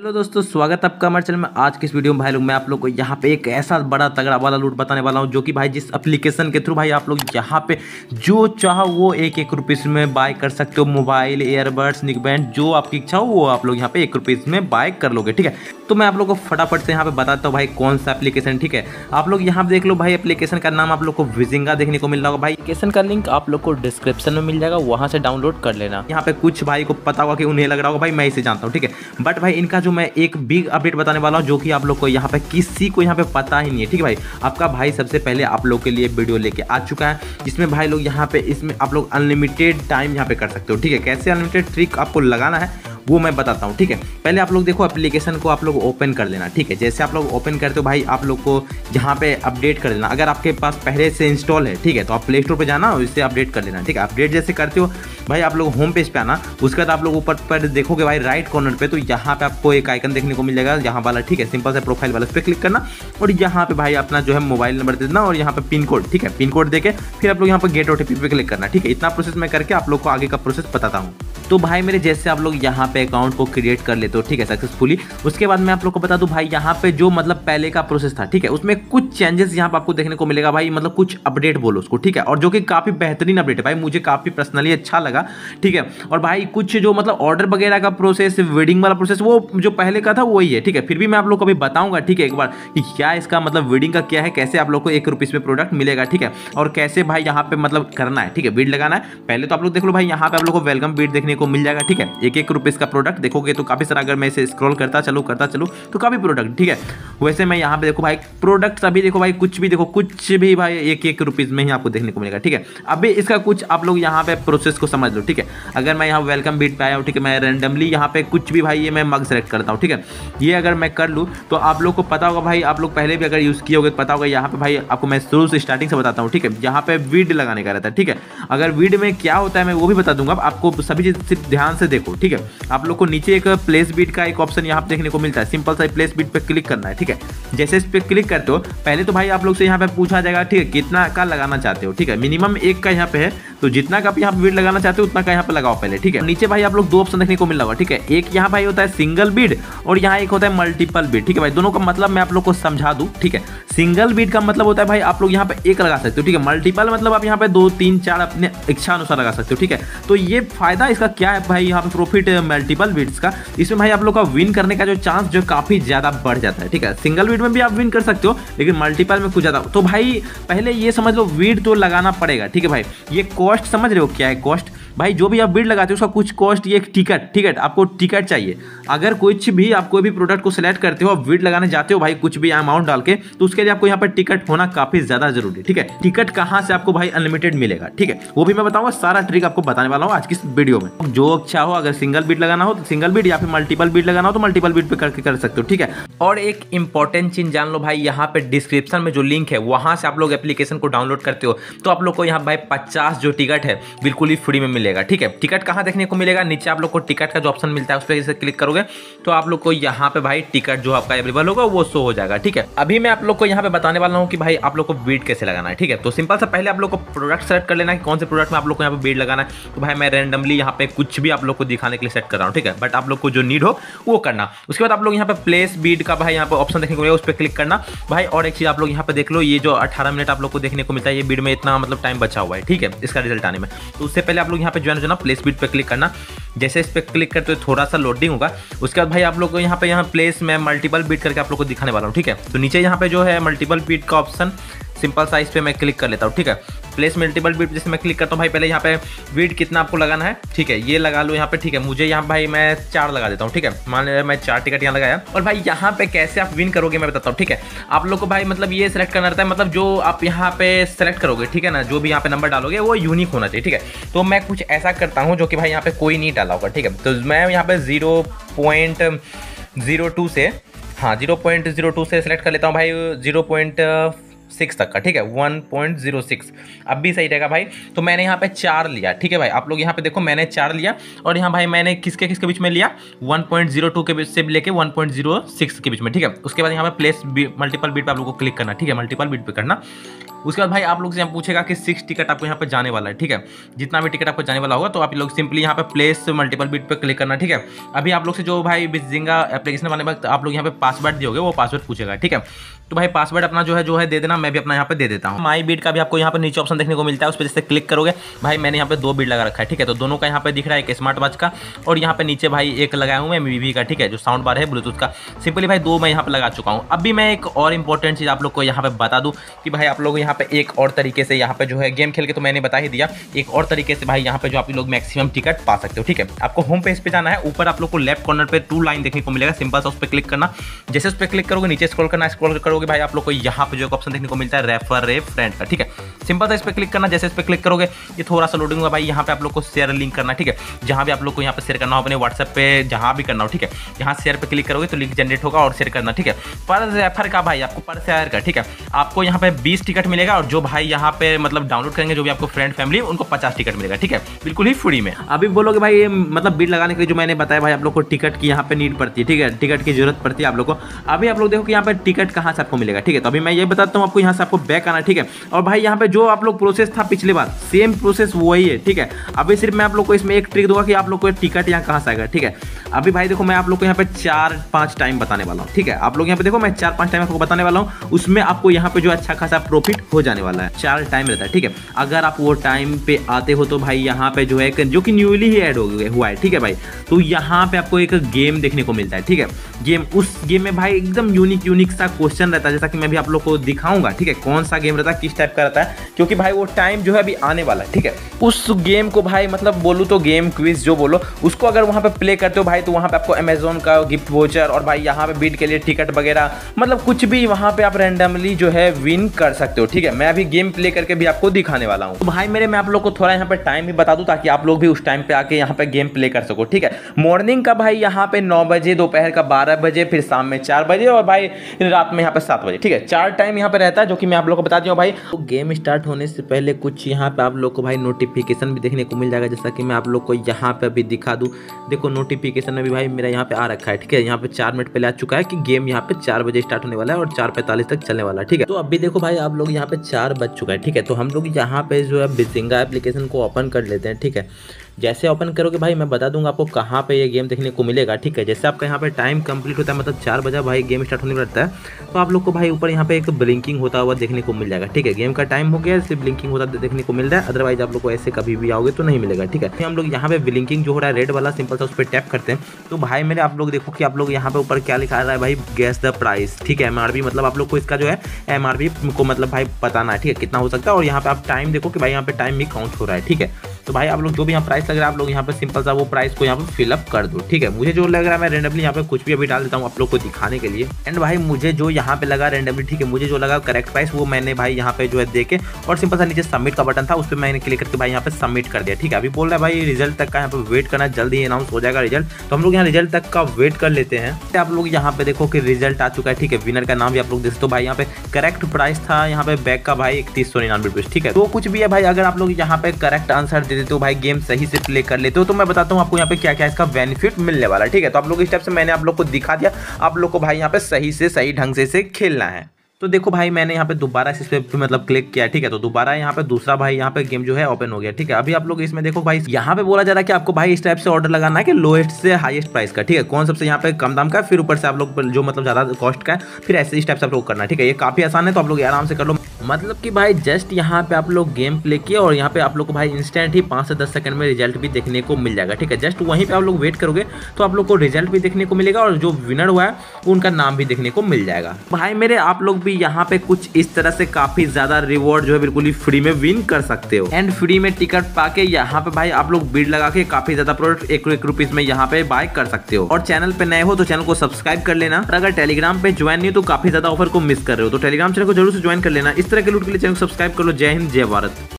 Hello दोस्तों, स्वागत है आपका हमारे चैनल में। आज के इस वीडियो में भाई लोग मैं आप लोग को यहाँ पे एक ऐसा बड़ा तगड़ा वाला लूट बताने वाला हूँ, जो कि भाई जिस एप्लीकेशन के थ्रू भाई आप लोग यहाँ पे जो चाहो वो ₹1 में बाय कर सकते हो। मोबाइल, ईयरबड्स, निकबैंड, जो आपकी इच्छा हो वो आप लोग यहाँ पे ₹1 में बाय कर लोगे। ठीक है, तो मैं आप लोग को फटाफट से यहाँ पे बताता हूँ भाई कौन सा एप्लीकेशन। ठीक है, आप लोग यहाँ पे देख लो भाई, एप्लीकेशन का नाम आप लोग को बिजिंगा देखने को मिल रहा होगा। भाई एप्लीकेशन का लिंक आप लोग को डिस्क्रिप्शन में मिल जाएगा, वहाँ से डाउनलोड कर लेना। यहाँ पे कुछ भाई को पता होगा कि उन्हें लग रहा होगा, भाई मैं इसे जानता हूँ। ठीक है, बट भाई इनका जो मैं एक बिग अपडेट बताने वाला हूँ, जो कि आप लोग को यहाँ पे किसी को यहाँ पे पता ही नहीं है। ठीक है भाई, आपका भाई सबसे पहले आप लोग के लिए वीडियो लेके आ चुका है, जिसमें भाई लोग यहाँ पे इसमें आप लोग अनलिमिटेड टाइम यहाँ पे कर सकते हो। ठीक है, कैसे अनलिमिटेड ट्रिक आपको लगाना है वो मैं बताता हूँ। ठीक है, पहले आप लोग देखो एप्लीकेशन को आप लोग ओपन कर लेना। ठीक है, जैसे आप लोग ओपन करते हो भाई, आप लोग को यहाँ पे अपडेट कर लेना। अगर आपके पास पहले से इंस्टॉल है, ठीक है, तो आप प्ले स्टोर पर जाना और इससे अपडेट कर लेना। ठीक है, अपडेट जैसे करते हो भाई, आप लोग होम पेज पे आना। उसके बाद आप लोग ऊपर पर देखोगे भाई राइट कॉर्नर पे, तो यहाँ पे आपको एक आइकन देखने को मिल जाएगा यहाँ वाला। ठीक है, सिंपल सा प्रोफाइल वाला, उस पर क्लिक करना और यहाँ पे भाई अपना जो है मोबाइल नंबर दे देना और यहाँ पे पिन कोड। ठीक है, पिन कोड देके फिर आप लोग यहाँ पे गेट OTP पे क्लिक करना। ठीक है, इतना प्रोसेस मैं करके आप लोग को आगे का प्रोसेस बताता हूँ। तो भाई मेरे जैसे आप लोग यहाँ पे अकाउंट को क्रिएट कर लेते हो, ठीक है, सक्सेसफुली। उसके बाद मैं आप लोग को बता दूं भाई, यहाँ पे जो मतलब पहले का प्रोसेस था, ठीक है, उसमें कुछ चेंजेस यहाँ पे आपको देखने को मिलेगा भाई, मतलब कुछ अपडेट बोलो उसको। ठीक है, और जो कि काफ़ी बेहतरीन अपडेट है भाई, मुझे काफ़ी पर्सनली अच्छा लगा। ठीक है, और भाई कुछ जो मतलब ऑर्डर वगैरह का प्रोसेस, वेडिंग वाला प्रोसेस, वो जो पहले का था वही है। ठीक है, फिर भी मैं आप लोग को अभी बताऊँगा, ठीक है, एक बार कि क्या इसका मतलब वेडिंग का क्या है, कैसे आप लोग को ₹1 में प्रोडक्ट मिलेगा। ठीक है, और कैसे भाई यहाँ पे मतलब करना है। ठीक है, बीड लगाना है। पहले तो आप लोग देख लो भाई, यहाँ पे आप लोग को वेलकम बीड देखने को मिल जाएगा। ठीक है, ₹1 का प्रोडक्ट देखोगे तो काफी सारा, अगर मैं इसे स्क्रॉल करता चलूं तो काफी प्रोडक्ट। ठीक है, वैसे मैं यहाँ पे देखो भाई प्रोडक्ट अभी देखो भाई, कुछ भी देखो, कुछ भी भाई ₹1 में ही आपको देखने को मिलेगा। ठीक है, अभी इसका कुछ आप लोग यहाँ पे प्रोसेस को समझ लो। ठीक है, अगर मैं यहाँ वेलकम बीट पे आया हूँ, ठीक है, मैं रेंडमली यहाँ पे कुछ भी भाई ये मैं मग सेलेक्ट करता हूँ। ठीक है, ये अगर मैं कर लूँ तो आप लोग को पता होगा भाई, आप लोग पहले भी अगर यूज किए होगे पता होगा। यहाँ पे भाई आपको मैं शुरू से स्टार्टिंग से बताता हूँ। ठीक है, यहाँ पे वीड लगाने का रहता है। ठीक है, अगर वीड में क्या होता है मैं वो भी बता दूंगा, आपको सभी चीज सिर्फ ध्यान से देखो। ठीक है, आप लोग को नीचे एक प्लेस बीट का एक ऑप्शन यहाँ पे देखने को मिलता है, सिंपल सा प्लेस बीट पे क्लिक करना है। ठीक है, जैसे इस पे क्लिक करते हो पहले तो भाई आप लोग से यहाँ पे पूछा जाएगा, ठीक है, कितना का लगाना चाहते हो। ठीक है, मिनिमम 1 का यहाँ पे है, तो जितना का आप यहाँ पे बीड लगाना चाहते हो उतना का यहाँ पे लगाओ पहले। ठीक है, नीचे भाई आप लोग 2 ऑप्शन देखने को मिल रहा होगा। ठीक है, एक यहाँ भाई होता है सिंगल बीड और यहाँ एक होता है मल्टीपल बीड। ठीक है भाई, दोनों का मतलब मैं आप लोग को समझा दूँ। ठीक है, सिंगल बीड का मतलब होता है भाई आप लोग यहाँ पे 1 लगा सकते हो। ठीक है, मल्टीपल मतलब आप यहाँ पे 2, 3, 4 अपने इच्छा अनुसार लगा सकते हो। ठीक है, तो ये फायदा इसका क्या है भाई, यहाँ पे प्रॉफिट मल्टीपल बीड्स का, इसमें भाई आप लोग का विन करने का जो चांस जो काफी ज्यादा बढ़ जाता है। ठीक है, सिंगल बीड में भी आप विन कर सकते हो, लेकिन मल्टीपल में कुछ ज्यादा। तो भाई पहले ये समझ लो बीड तो लगाना पड़ेगा। ठीक है भाई, ये कॉस्ट समझ रहे हो क्या है कॉस्ट, भाई जो भी आप बीड लगाते हो उसका कुछ कॉस्ट, ये एक टिकट। ठीक है, आपको टिकट चाहिए। अगर कुछ भी आप कोई भी प्रोडक्ट को सिलेक्ट करते हो, आप बीड लगाने जाते हो भाई कुछ भी अमाउंट डाल के, तो उसके लिए आपको यहाँ पर टिकट होना काफी ज्यादा जरूरी है। ठीक है, टिकट कहाँ से आपको भाई अनलिमिटेड मिलेगा, ठीक है, वो भी मैं बताऊंगा, सारा ट्रिक आपको बताने वाला हूँ आज की इस वीडियो में। जो अच्छा हो, अगर सिंगल बीड लगाना हो तो सिंगल बीड, या फिर मल्टीपल बीड लगाना हो तो मल्टीपल बीड पे करके कर सकते हो। ठीक है, और एक इंपॉर्टेंट चीज जान लो भाई, यहाँ पे डिस्क्रिप्शन में जो लिंक है वहां से आप लोग एप्लीकेशन को डाउनलोड करते हो तो आप लोग को यहाँ भाई 50 जो टिकट है बिल्कुल ही फ्री में मिलेगा। ठीक है, टिकट कहाँ देखने को मिलेगा, नीचे आप लोग को टिकट का जो ऑप्शन मिलता है उस पर इसे क्लिक करोगे तो आप लोग को यहाँ पे भाई टिकट जो आपका अवेलेबल होगा वो शो हो जाएगा। ठीक है, अभी मैं आप लोग को यहाँ पे बताने वाला हूँ कि भाई आप लोग को बीड कैसे लगाना है। ठीक है, तो सिंपल सा पहले आप लोग को प्रोडक्ट सेलेक्ट कर लेना है, कौन से प्रोडक्ट में आप लोग को यहाँ पे बीड लगाना है। तो भाई मैं रेंडमली यहाँ पे कुछ भी आप लोग को दिखाने के लिए सेट कर रहा हूँ। ठीक है, बट आप लोग को जो नीड हो वो करना। उसके बाद आप लोग यहाँ पे प्लेस बीड का भाई यहाँ पे ऑप्शन देखने को मिलेगा, उस पर क्लिक करना भाई। और एक चीज आप लोग यहाँ पे देख लो, ये जो 18 मिनट आप लोग को देखने को मिलता है, ये बीड में इतना मतलब टाइम बचा हुआ है। ठीक है, इसका रिजल्ट आने में, तो उससे पहले आप लोग यहाँ पे ज्वाइन हो जाना, प्लेस बीड पे क्लिक करना। जैसे इस पर क्लिक करते हो थोड़ा सा लोडिंग होगा, उसके बाद भाई आप लोग को यहाँ पे प्लेस में मल्टीपल बीड करके आप लोग को दिखाने वाला हूँ। ठीक है, तो नीचे यहाँ पे जो है मल्टीपल बीड का ऑप्शन, सिंपल साइज पे मैं क्लिक कर लेता हूँ। ठीक है, प्लेस मल्टीपल बीड जैसे मैं क्लिक करता हूँ भाई, पहले यहाँ पे बीड कितना आपको लगाना है, ठीक है, ये लगा लो यहाँ पे। ठीक है, मुझे यहाँ भाई मैं 4 लगा देता हूँ। ठीक है, मान लीजिए मैं 4 टिकट यहाँ लगाया। और भाई यहाँ पे कैसे आप विन करोगे मैं बताता हूँ। ठीक है, आप लोग को भाई मतलब ये सिलेक्ट करना रहता है, मतलब जो आप यहाँ पे सेलेक्ट करोगे, ठीक है ना, जो भी यहाँ पे नंबर डालोगे वो यूनिक होना चाहिए। ठीक है, तो मैं कुछ ऐसा करता हूँ जो कि भाई यहाँ पे कोई नहीं डाला होगा। ठीक है, तो मैं यहाँ पे 0.02 से, हाँ 0.02 से सेलेक्ट कर लेता हूँ भाई 0.6 तक का। ठीक है, 1.06 अब भी सही रहेगा भाई। तो मैंने यहाँ पे 4 लिया। ठीक है भाई, आप लोग यहाँ पे देखो मैंने 4 लिया, और यहाँ भाई मैंने किसके बीच में लिया, 1.02 के बीच से लेके 1.06 के बीच में। ठीक है, उसके बाद यहाँ पे प्लेस मल्टीपल बीट पे आप लोग को क्लिक करना। ठीक है, मल्टीपल बीट पे करना, उसके बाद भाई आप लोग से यहाँ पूछेगा कि 6 टिकट आपको यहाँ पर जाने वाला है, ठीक है। जितना भी टिकट आपको जाने वाला होगा तो आप लोग सिंपली यहाँ पर प्लेस मल्टीपल बिट पर क्लिक करना, ठीक है। अभी आप लोग से जो भाई बिजिंगा एप्लीकेशन बनाने वक्त आप लोग यहाँ पर पासवर्ड दियोगे वो पासवर्ड पूछेगा, ठीक है। तो भाई पासवर्ड अपना जो है दे देना, मैं भी अपना यहाँ पे दे देता हूँ। माई बीट का भी आपको यहाँ पे नीचे ऑप्शन देखने को मिलता है, उस पर जैसे क्लिक करोगे भाई मैंने यहाँ पे 2 बीट लगा रखा है, ठीक है। तो दोनों का यहाँ पे दिख रहा है, एक स्मार्ट वॉच का और यहाँ पे नीचे भाई एक लगाया हूँ मैं वीवी का, ठीक है, जो साउंड बार है ब्लूटूथ का। सिंपली भाई 2 मैं यहाँ पे लगा चुका हूँ। अभी मैं एक और इंपॉर्टेंट चीज़ आप लोग को यहाँ पे बता दूँ कि भाई आप लोग यहाँ पे एक और तरीके से यहाँ पे जो है गेम खेल के तो मैंने बता ही दिया, एक और तरीके से भाई यहाँ पे जो आप लोग मैक्सिमम टिकट पा सकते हो, ठीक है। आपको होम पेज पे जाना है, ऊपर आप लोग को लेफ्ट कॉर्नर पर 2 लाइन देखने को मिलेगा, सिंपल सा उस पर क्लिक करना। जैसे उस पर क्लिक करोगे नीचे स्क्रॉल करना, स्क्रॉल करोगे भाई आप लोग को यहाँ पे जो ऑप्शन देखने को मिलता है रेफर ए फ्रेंड का, ठीक है। सिंपल सा इस पर क्लिक करना, जैसे इस पर क्लिक करोगे ये थोड़ा सा लोडिंग होगा भाई, यहाँ पे आप लोग को शेयर लिंक करना, ठीक है। जहाँ भी आप लोग को यहाँ पे शेयर करना हो अपने व्हाट्सएप पे, जहाँ भी करना हो, ठीक है, यहाँ शेयर पे क्लिक करोगे तो लिंक जनरेट होगा और शेयर करना, ठीक है। पर रेफर का भाई आपको पर शेयर का, ठीक है, आपको यहाँ पे 20 टिकट मिलेगा और जो भाई यहाँ पे मतलब डाउनलोड करेंगे जो भी आपको फ्रेंड फैमिली उनको 50 टिकट मिलेगा, ठीक है, बिल्कुल ही फ्री में। अभी बोलोगे भाई मतलब बीट लगाने के लिए जो मैंने बताया भाई आप लोग को टिकट की यहाँ पे नीड पड़ती है, ठीक है, टिकट की जरूरत पड़ती है आप लोग को। अभी आप लोग देखो कि यहाँ पे टिकट कहाँ से आपको मिलेगा, ठीक है। तो अभी मैं ये बताता हूँ आपको, यहाँ से आपको बैक आना, ठीक है। और भाई यहाँ पे जो आप लोग प्रोसेस था पिछली बार सेम प्रोसेस वही है, ठीक है। अभी सिर्फ मैं आप लोग को इसमें एक ट्रिक दूंगा कि आप लोग को टिकट यहाँ कहाँ से आएगा, ठीक है। अभी भाई देखो मैं आप लोग को यहाँ पे 4-5 टाइम बताने वाला हूँ, ठीक है। आप लोग यहाँ पे देखो मैं 4-5 टाइम आपको बताने वाला हूँ, उसमें आपको यहाँ पे जो अच्छा खासा प्रॉफिट हो जाने वाला है। 4 टाइम रहता है, ठीक है। अगर आप वो टाइम पे आते हो तो भाई यहाँ पे जो है जो कि न्यूली ही ऐड हो गया हुआ है, ठीक है भाई। तो यहाँ पे आपको एक गेम देखने को मिलता है, ठीक है। गेम उस गेम में भाई एकदम यूनिक सा क्वेश्चन रहता है, जैसा कि मैं भी आप लोग को दिखाऊंगा, ठीक है, कौन सा गेम रहता है, किस टाइप का रहता है, क्योंकि भाई वो टाइम जो है अभी आने वाला है, ठीक है। उस गेम को भाई मतलब बोलूँ तो गेम क्विज जो बोलो, उसको अगर वहाँ पे प्ले करते हो भाई तो वहाँ पे आपको अमेजोन का गिफ्ट वाउचर और भाई यहाँ पे बीट के लिए टिकट वगैरह मतलब कुछ भी वहाँ पे आप रैंडमली जो है विन कर सकते हो, ठीक है। मैं अभी गेम प्ले करके भी आपको दिखाने वाला हूँ। तो भाई मैं आप लोग को थोड़ा यहाँ पे टाइम भी बता दूँ ताकि आप लोग भी उस टाइम पे आके यहाँ पे गेम प्ले कर सको, ठीक है। मॉर्निंग का भाई यहाँ पे 9 बजे, दोपहर का 12 बजे, फिर शाम में 4 बजे और भाई रात में यहाँ पे 7 बजे, ठीक है। 4 टाइम यहाँ पे रहता है, जो कि मैं आप लोग को बता दिया भाई। तो गेम स्टार्ट होने से पहले कुछ यहाँ पे आप लोग को भाई नोटिफिकेशन भी देखने को मिल जाएगा, जैसा कि मैं आप लोग को यहाँ पे अभी दिखा दूँ। देखो नोटिफिकेशन में भी भाई मेरा यहाँ पे आ रखा है, ठीक है। यहाँ पे 4 मिनट पहले आ चुका है कि गेम यहाँ पे 4 बजे स्टार्ट होने वाला है और 4:45 तक चलने वाला है, ठीक है। तो अभी देखो भाई आप लोग यहाँ पे 4 बज चुका है, ठीक है। तो हम लोग यहाँ पे जो है बिजिंगा एप्लीकेशन को ओपन कर लेते हैं, ठीक है। जैसे ओपन करोगे भाई मैं बता दूंगा आपको कहाँ पे ये गेम देखने को मिलेगा, ठीक है। जैसे आपका यहाँ पे टाइम कंप्लीट होता है, मतलब 4 बजे भाई गेम स्टार्ट होने लगता है, तो आप लोग को भाई ऊपर यहाँ पे एक ब्लिंकिंग होता हुआ देखने को मिल जाएगा, ठीक है। गेम का टाइम हो गया इसलिए ब्लिंकिंग होता देखने को मिल रहा है, अदरवाइज आप लोग को ऐसे कभी भी आओगे तो नहीं मिलेगा, ठीक है। फिर हम लोग यहाँ पे ब्लिंकिंग जो हो रहा है रेड वाला सिंपल सा उस पर टैप करते हैं, तो भाई मेरे आप लोग देखो कि आप लोग यहाँ पे ऊपर क्या लिखा रहा है भाई गैस द प्राइस, ठीक है। MRP मतलब आप लोग को इसका जो है MRP को मतलब भाई बताना है, ठीक है, कितना हो सकता है। और यहाँ पे आप टाइम देखो कि भाई यहाँ पे टाइम भी काउंट हो रहा है, ठीक है। तो भाई आप लोग जो भी यहाँ प्राइस लग रहा है आप लोग यहाँ पे सिंपल सा वो प्राइस को यहाँ पे फिलअप कर दो, ठीक है। मुझे जो लग रहा है मैं रेंडमली यहाँ पे कुछ भी अभी डाल देता हूँ आप लोग को दिखाने के लिए। एंड भाई मुझे जो यहाँ पे लगा रेंडमली, ठीक है, मुझे जो लगा करेक्ट प्राइस वो मैंने भाई यहाँ पे जो है देखे और सिंपल सा नीचे सबमिट का बटन था उस पर मैंने क्लिक करके भाई यहाँ पे सबमिट कर दिया, ठीक है। अभी बोल रहा है भाई रिजल्ट तक का यहाँ पे वेट करना, जल्दी अनाउंस हो जाएगा रिजल्ट, तो हम लोग यहाँ रिजल्ट तक का वेट कर लेते हैं। आप लोग यहाँ पे देखो कि रिजल्ट आ चुका है, ठीक है। विनर का नाम भी आप लोग देख सकते हो भाई, यहाँ पे करेक्ट प्राइस था यहाँ पे बैग का भाई 3199 रुपीज, ठीक है। तो कुछ भी है भाई अगर आप लोग यहाँ पे करेक्ट आंसर दे देते हो भाई गेम सही से प्ले कर लेते हो तो मैं बताता हूँ आपको यहाँ पे क्या क्या इसका बेनिफिट मिलने वाला है, ठीक है। तो आप लोग इस टाइप से मैंने आप लोग को दिखा दिया, आप लोग को भाई यहाँ पे सही से सही ढंग से इसे खेलना है। तो देखो भाई मैंने यहाँ पे दोबारा इस पर मतलब क्लिक किया, ठीक है। तो दोबारा यहाँ पे दूसरा भाई यहाँ पे गेम जो है ओपन हो गया, ठीक है। अभी आप लोग इसमें देखो भाई यहाँ पे बोला जा रहा है कि आपको भाई इस टाइप से ऑर्डर लगाना है कि लोएस्ट से हाईएस्ट प्राइस का, ठीक है, कौन सबसे यहाँ पे कम दाम का, फिर ऊपर से आप लोग जो मतलब ज़्यादा कॉस्ट का है, फिर ऐसे इस टाइप से आप लोग करना, ठीक है। ये काफ़ी आसान है तो आप लोग आराम से कर लो। मतलब कि भाई जस्ट यहाँ पे आप लोग गेम प्ले किए और यहाँ पे आप लोग को भाई इंस्टेंट ही 5 से 10 सेकंड में रिजल्ट भी देखने को मिल जाएगा, ठीक है। जस्ट वहीं पे आप लोग वेट करोगे तो आप लोग को रिजल्ट भी देखने को मिलेगा और जो विनर हुआ है उनका नाम भी देखने को मिल जाएगा। भाई मेरे आप लोग भी यहाँ पे कुछ इस तरह से काफ़ी ज़्यादा रिवॉर्ड जो है बिल्कुल ही फ्री में विन कर सकते हो। एंड फ्री में टिकट पा के यहाँ पे भाई आप लोग बीड लगा के काफ़ी ज़्यादा प्रोडक्ट 1 रुपीज़ में यहाँ पे बाय कर सकते हो। और चैनल पे नए हो तो चैनल को सब्सक्राइब कर लेना, और अगर टेलीग्राम पे ज्वाइन नहीं हो तो काफ़ी ज़्यादा ऑफर को मिस कर रहे हो, तो टेलीग्राम चैनल को जरूर से ज्वाइन कर लेना। इस तरह के लूट के लिए चैनल को सब्सक्राइब कर लो। जय हिंद, जय भारत।